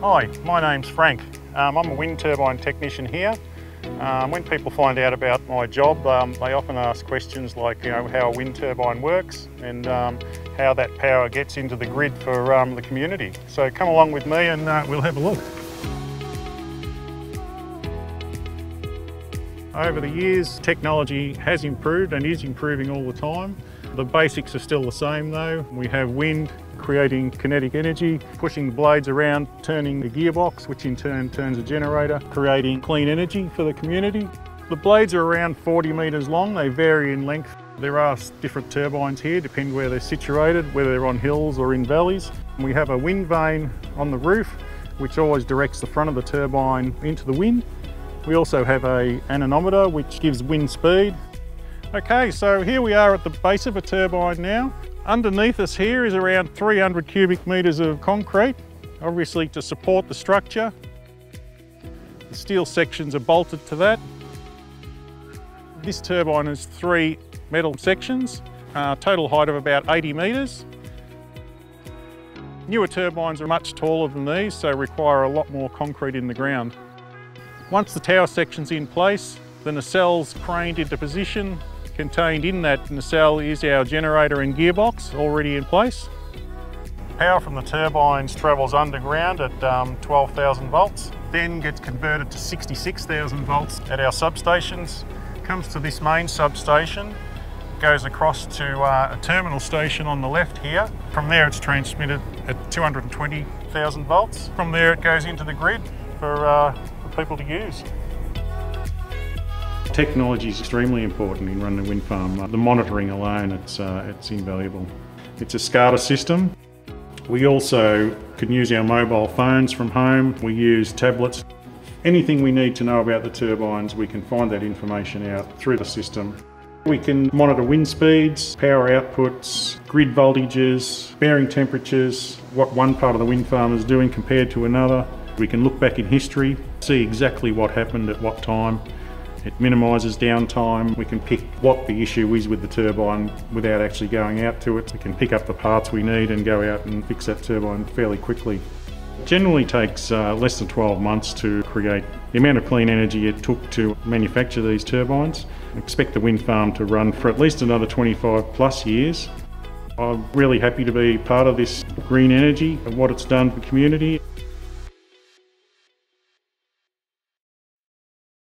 Hi, my name's Frank. I'm a wind turbine technician here. When people find out about my job, they often ask questions like, how a wind turbine works and how that power gets into the grid for the community. So come along with me and we'll have a look. Over the years, technology has improved and is improving all the time. The basics are still the same though. We have wind creating kinetic energy, pushing the blades around, turning the gearbox, which in turn turns a generator, creating clean energy for the community. The blades are around 40 metres long. They vary in length. There are different turbines here, depending where they're situated, whether they're on hills or in valleys. We have a wind vane on the roof, which always directs the front of the turbine into the wind. We also have an anemometer, which gives wind speed. Okay, so here we are at the base of a turbine now. Underneath us here is around 300 cubic metres of concrete, obviously to support the structure. The steel sections are bolted to that. This turbine has three metal sections, total height of about 80 metres. Newer turbines are much taller than these, so require a lot more concrete in the ground. Once the tower section's in place, the nacelle's craned into position. Contained in that nacelle is our generator and gearbox already in place. Power from the turbines travels underground at 12,000 volts, then gets converted to 66,000 volts at our substations, comes to this main substation, goes across to a terminal station on the left here. From there it's transmitted at 220,000 volts. From there it goes into the grid for people to use. Technology is extremely important in running a wind farm. The monitoring alone, it's invaluable. It's a SCADA system. We also can use our mobile phones from home. We use tablets. Anything we need to know about the turbines, we can find that information out through the system. We can monitor wind speeds, power outputs, grid voltages, bearing temperatures, what one part of the wind farm is doing compared to another. We can look back in history, see exactly what happened at what time. It minimises downtime. We can pick what the issue is with the turbine without actually going out to it. We can pick up the parts we need and go out and fix that turbine fairly quickly. It generally takes less than 12 months to create the amount of clean energy it took to manufacture these turbines. I expect the wind farm to run for at least another 25 plus years. I'm really happy to be part of this green energy and what it's done for the community.